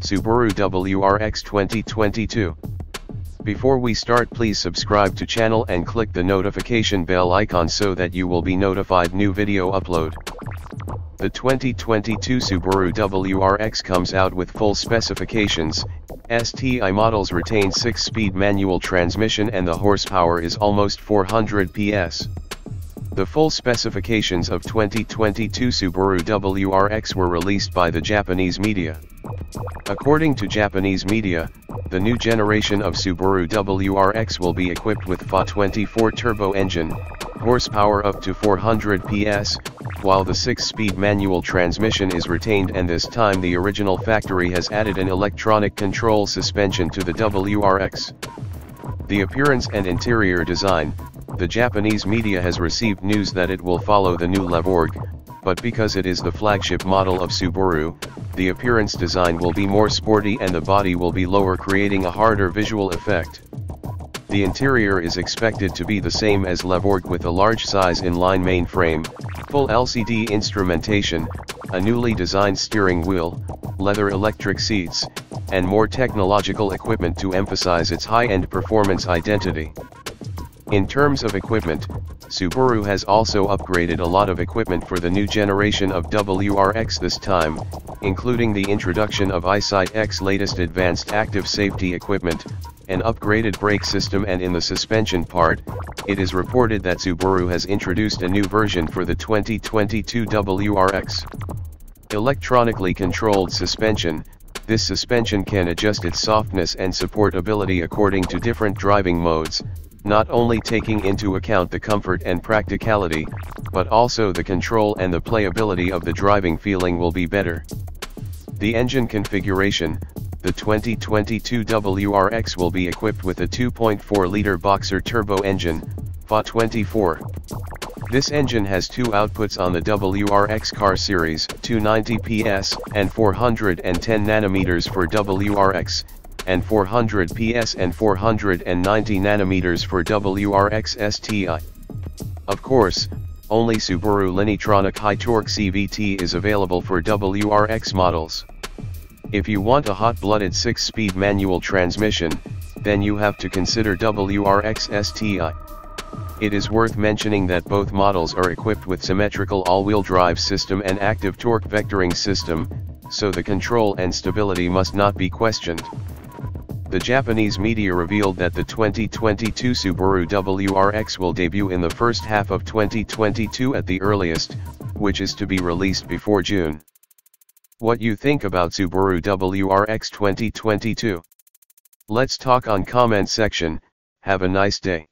Subaru WRX 2022. Before we start, please subscribe to channel and click the notification bell icon so that you will be notified new video upload. The 2022 Subaru WRX comes out with full specifications. STI models retain 6-speed manual transmission and the horsepower is almost 400 PS. The full specifications of 2022 Subaru WRX were released by the Japanese media. According to Japanese media, the new generation of Subaru WRX will be equipped with FA24 turbo engine, horsepower up to 400 PS, while the 6-speed manual transmission is retained, and this time the original factory has added an electronic control suspension to the WRX. The appearance and interior design. The Japanese media has received news that it will follow the new Levorg, but because it is the flagship model of Subaru, the appearance design will be more sporty and the body will be lower, creating a harder visual effect. The interior is expected to be the same as Levorg, with a large size inline mainframe, full LCD instrumentation, a newly designed steering wheel, leather electric seats, and more technological equipment to emphasize its high-end performance identity. In terms of equipment, Subaru has also upgraded a lot of equipment for the new generation of WRX this time, including the introduction of EyeSight X latest advanced active safety equipment, an upgraded brake system, and in the suspension part, it is reported that Subaru has introduced a new version for the 2022 WRX. Electronically controlled suspension. This suspension can adjust its softness and supportability according to different driving modes, not only taking into account the comfort and practicality, but also the control and the playability of the driving feeling will be better. The engine configuration. The 2022 WRX will be equipped with a 2.4-liter boxer turbo engine, FA24. This engine has two outputs on the WRX car series, 290 PS and 410 nanometers for WRX, and 400 PS and 490 nanometers for WRX STI. Of course, only Subaru Lineartronic high-torque CVT is available for WRX models. If you want a hot-blooded 6-speed manual transmission, then you have to consider WRX STI. It is worth mentioning that both models are equipped with symmetrical all-wheel drive system and active torque vectoring system, so the control and stability must not be questioned. The Japanese media revealed that the 2022 Subaru WRX will debut in the first half of 2022 at the earliest, which is to be released before June. What you think about Subaru WRX 2022? Let's talk on comment section. Have a nice day.